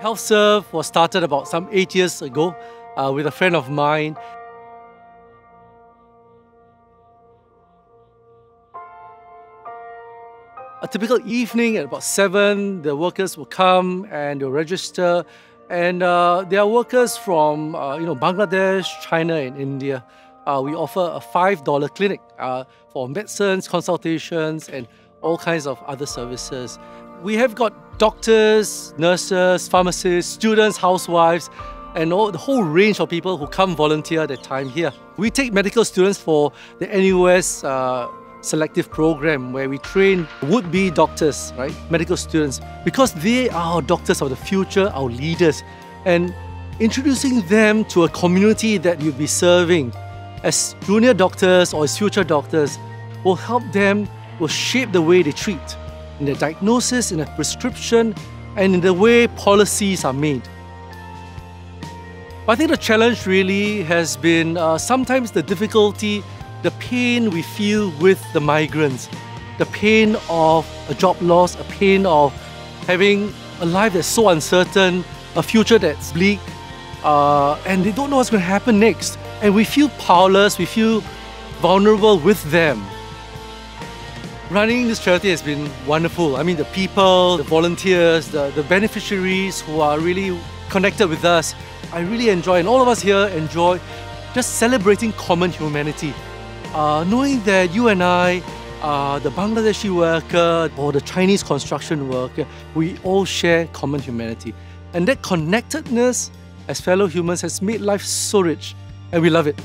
HealthServe was started about some 8 years ago with a friend of mine. A typical evening at about 7, the workers will come and they'll register, and there are workers from Bangladesh, China and India. We offer a $5 clinic for medicines, consultations and all kinds of other services. We have got doctors, nurses, pharmacists, students, housewives, and the whole range of people who come volunteer their time here. We take medical students for the NUS selective program, where we train would-be doctors, right? Medical students, because they are our doctors of the future, our leaders, and introducing them to a community that you'll be serving as junior doctors or as future doctors will help them, will shape the way they treat, in their diagnosis, in their prescription, and in the way policies are made. I think the challenge really has been sometimes the difficulty, the pain we feel with the migrants, the pain of a job loss, a pain of having a life that's so uncertain, a future that's bleak, and they don't know what's going to happen next. And we feel powerless, we feel vulnerable with them. Running this charity has been wonderful. I mean, the people, the volunteers, the beneficiaries who are really connected with us, I really enjoy, and all of us here enjoy just celebrating common humanity. Knowing that you and I, the Bangladeshi worker or the Chinese construction worker, we all share common humanity. And that connectedness as fellow humans has made life so rich, and we love it.